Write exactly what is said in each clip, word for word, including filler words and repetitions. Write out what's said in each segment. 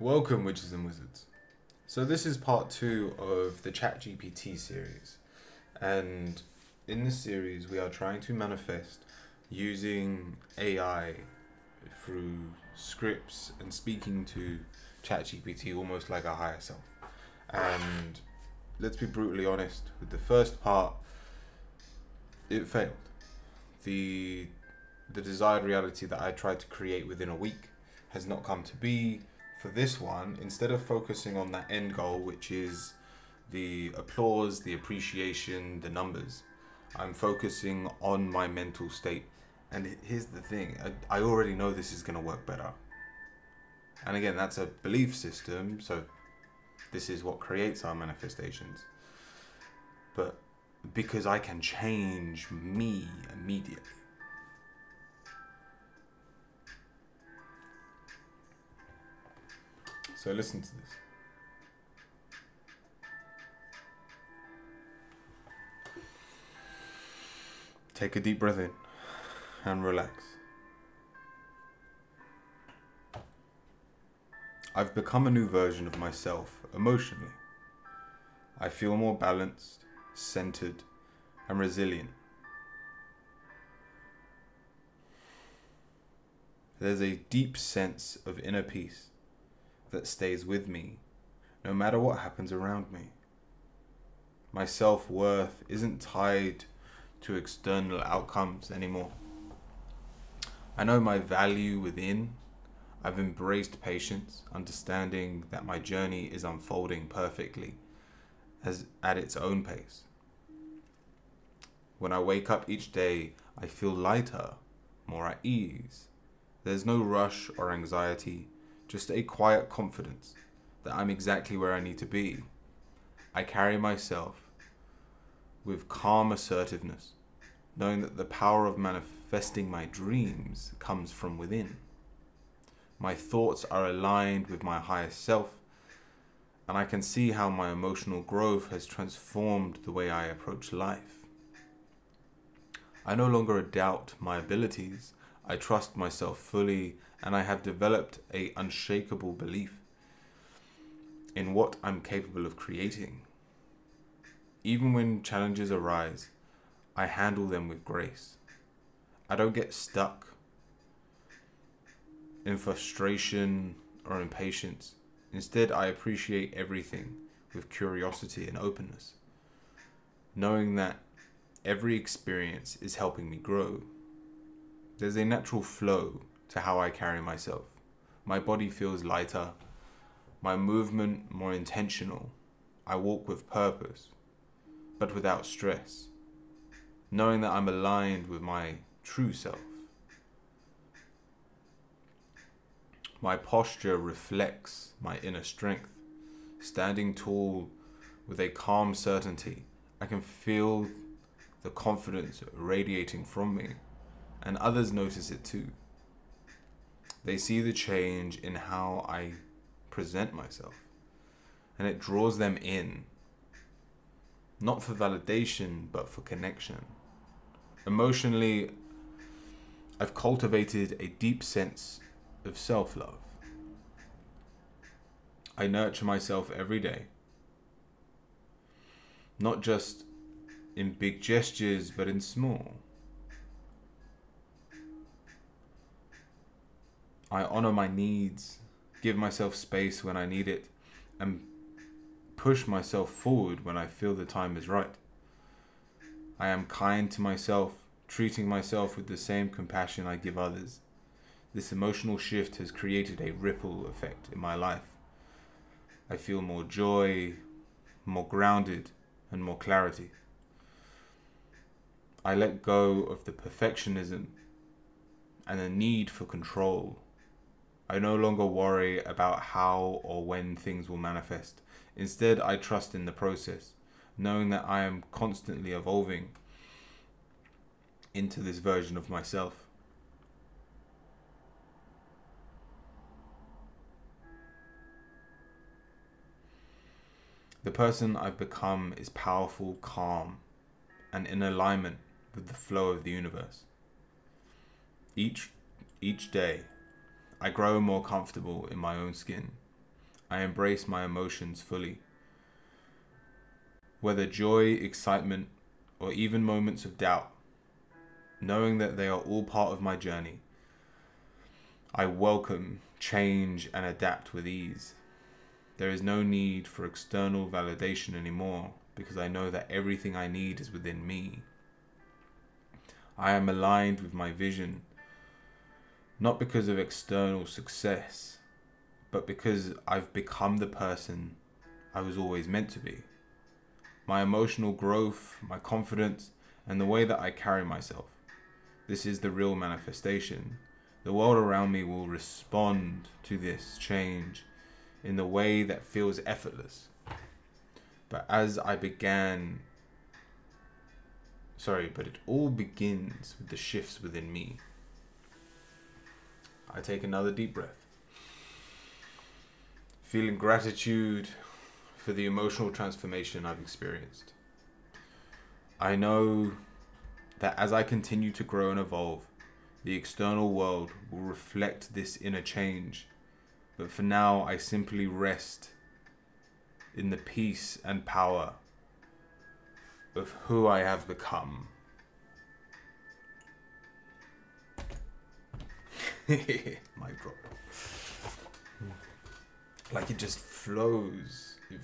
Welcome, Witches and Wizards. So this is part two of the ChatGPT series, and in this series we are trying to manifest using A I through scripts and speaking to ChatGPT almost like a higher self. And let's be brutally honest, with the first part, it failed. The, the desired reality that I tried to create within a week has not come to be. For this one, instead of focusing on that end goal, which is the applause, the appreciation, the numbers, I'm focusing on my mental state. And here's the thing, I, I already know this is going to work better. And again, that's a belief system, so this is what creates our manifestations. But because I can change me immediately. So listen to this. Take a deep breath in and relax. I've become a new version of myself emotionally. I feel more balanced, centered, and resilient. There's a deep sense of inner peace that stays with me, no matter what happens around me. My self-worth isn't tied to external outcomes anymore. I know my value within. I've embraced patience, understanding that my journey is unfolding perfectly, as at its own pace. When I wake up each day, I feel lighter, more at ease. There's no rush or anxiety. Just a quiet confidence that I'm exactly where I need to be. I carry myself with calm assertiveness, knowing that the power of manifesting my dreams comes from within. My thoughts are aligned with my higher self, and I can see how my emotional growth has transformed the way I approach life. I no longer doubt my abilities. I trust myself fully, and I have developed an unshakable belief in what I'm capable of creating. Even when challenges arise, I handle them with grace. I don't get stuck in frustration or impatience. Instead, I appreciate everything with curiosity and openness, knowing that every experience is helping me grow. There's a natural flow to how I carry myself. My body feels lighter, my movement more intentional. I walk with purpose, but without stress, knowing that I'm aligned with my true self. My posture reflects my inner strength. Standing tall with a calm certainty, I can feel the confidence radiating from me. And others notice it too. They see the change in how I present myself, and it draws them in, not for validation, but for connection. Emotionally, I've cultivated a deep sense of self-love. I nurture myself every day, not just in big gestures, but in small. I honor my needs, give myself space when I need it, and push myself forward when I feel the time is right. I am kind to myself, treating myself with the same compassion I give others. This emotional shift has created a ripple effect in my life. I feel more joy, more grounded, and more clarity. I let go of the perfectionism and the need for control. I no longer worry about how or when things will manifest. Instead, I trust in the process, knowing that I am constantly evolving into this version of myself. The person I've become is powerful, calm, and in alignment with the flow of the universe. Each, each day, I grow more comfortable in my own skin, I embrace my emotions fully. Whether joy, excitement, or even moments of doubt, knowing that they are all part of my journey. I welcome change and adapt with ease. There is no need for external validation anymore because I know that everything I need is within me. I am aligned with my vision, not because of external success, but because I've become the person I was always meant to be. My emotional growth, my confidence, and the way that I carry myself. This is the real manifestation. The world around me will respond to this change in the way that feels effortless. But as I began, sorry, but it all begins with the shifts within me. I take another deep breath. Feeling gratitude for the emotional transformation I've experienced. I know that as I continue to grow and evolve, the external world will reflect this inner change. But for now, I simply rest in the peace and power of who I have become. My drop. Like it just flows. It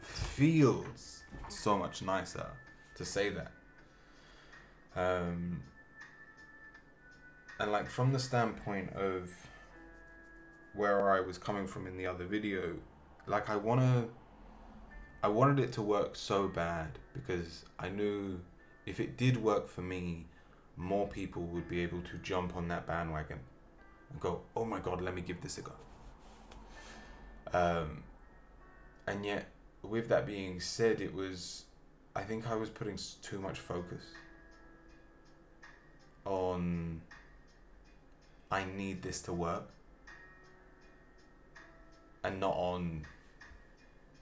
feels so much nicer to say that. Um, and like from the standpoint of where I was coming from in the other video, like I wanna, I wanted it to work so bad because I knew if it did work for me, more people would be able to jump on that bandwagon and go, oh my God, let me give this a go. Um, and yet, with that being said, it was, I think I was putting too much focus on, I need this to work, and not on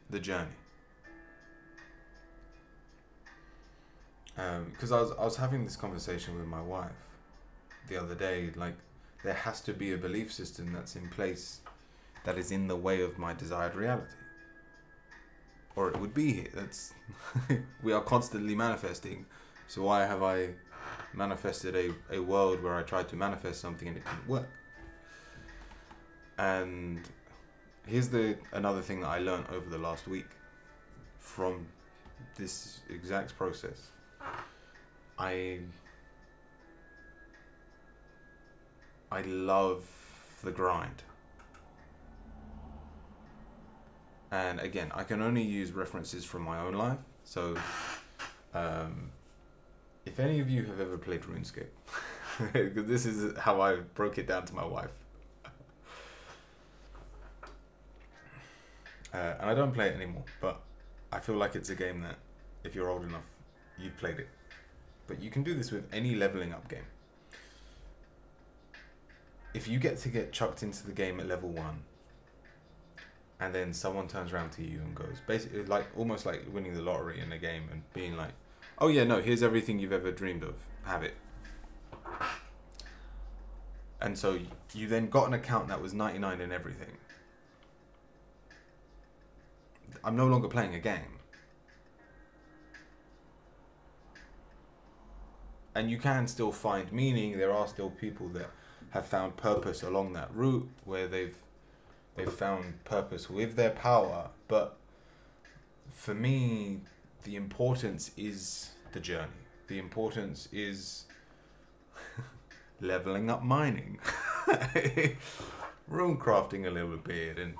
the journey. Um, because I was, I was having this conversation with my wife the other day, like, there has to be a belief system that's in place that is in the way of my desired reality. Or it would be here. That's we are constantly manifesting. So why have I manifested a, a world where I tried to manifest something and it didn't work? And here's the another thing that I learned over the last week from this exact process. I I love the grind. And again, I can only use references from my own life. So, um, if any of you have ever played RuneScape, because this is how I broke it down to my wife. Uh, and I don't play it anymore, but I feel like it's a game that, if you're old enough, you've played it. But you can do this with any leveling up game. If you get to get chucked into the game at level one, and then someone turns around to you and goes, basically like almost like winning the lottery in a game and being like, oh yeah, no, here's everything you've ever dreamed of, have it. And so you then got an account that was ninety-nine in everything. I'm no longer playing a game. And you can still find meaning. There are still people that have found purpose along that route where they've They've found purpose with their power, but for me, the importance is the journey. The importance is leveling up mining, rune crafting a little bit, and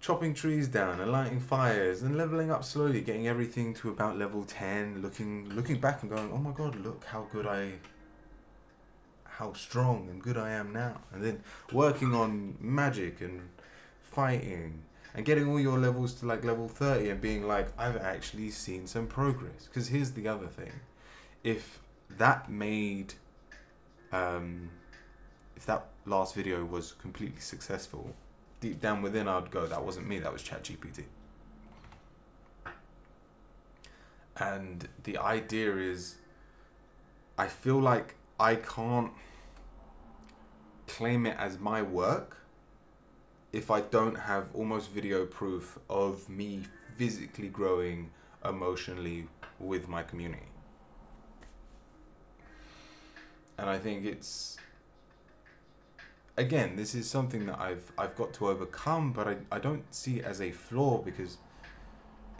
chopping trees down and lighting fires and leveling up slowly, getting everything to about level ten, looking looking back and going, oh my God, look how good I how strong and good I am now, and then working on magic and fighting and getting all your levels to like level thirty and being like, I've actually seen some progress. Because here's the other thing, if that made um, if that last video was completely successful, deep down within I'd go, that wasn't me, that was ChatGPT. And the idea is, I feel like I can't claim it as my work if I don't have almost video proof of me physically growing emotionally with my community. And I think it's, again, this is something that I've I've got to overcome, but I, I don't see it as a flaw, because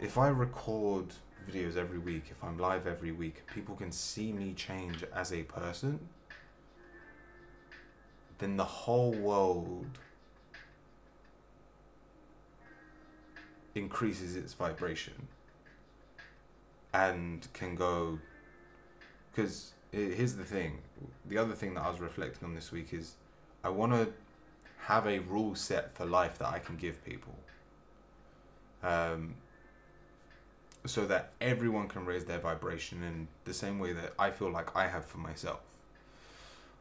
if I record videos every week, if I'm live every week, people can see me change as a person, then the whole world increases its vibration and can go, because here's the thing, the other thing that I was reflecting on this week is I want to have a rule set for life that I can give people, um, so that everyone can raise their vibration in the same way that I feel like I have for myself,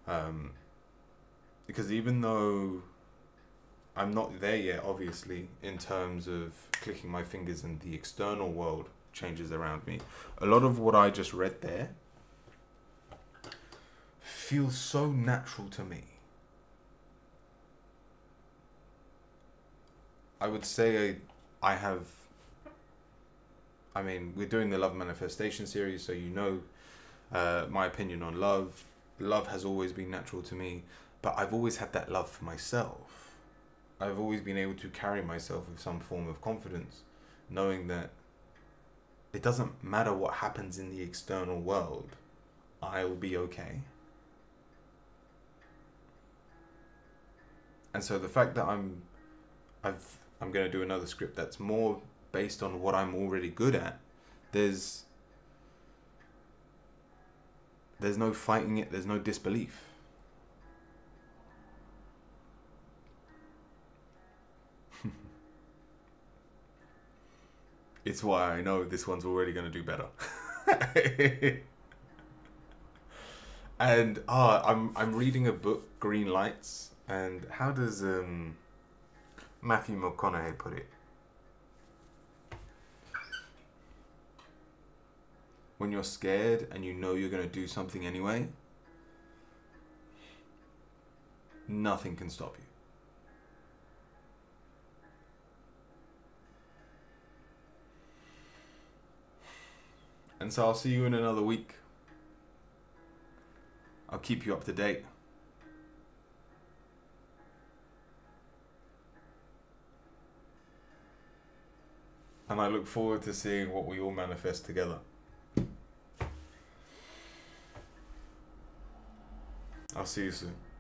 um, because even though I'm not there yet, obviously, in terms of clicking my fingers and the external world changes around me, a lot of what I just read there feels so natural to me. I would say I have, I mean, we're doing the Love Manifestation series, so you know uh, my opinion on love. Love has always been natural to me, but I've always had that love for myself. I've always been able to carry myself with some form of confidence, knowing that it doesn't matter what happens in the external world, I'll be okay. And so the fact that I'm I've I'm going to do another script that's more based on what I'm already good at, there's there's no fighting it, there's no disbelief. It's why I know this one's already going to do better. And ah, I'm I'm reading a book, Green Lights, and how does um, Matthew McConaughey put it? When you're scared and you know you're going to do something anyway, nothing can stop you. And so I'll see you in another week. I'll keep you up to date. And I look forward to seeing what we all manifest together. I'll see you soon.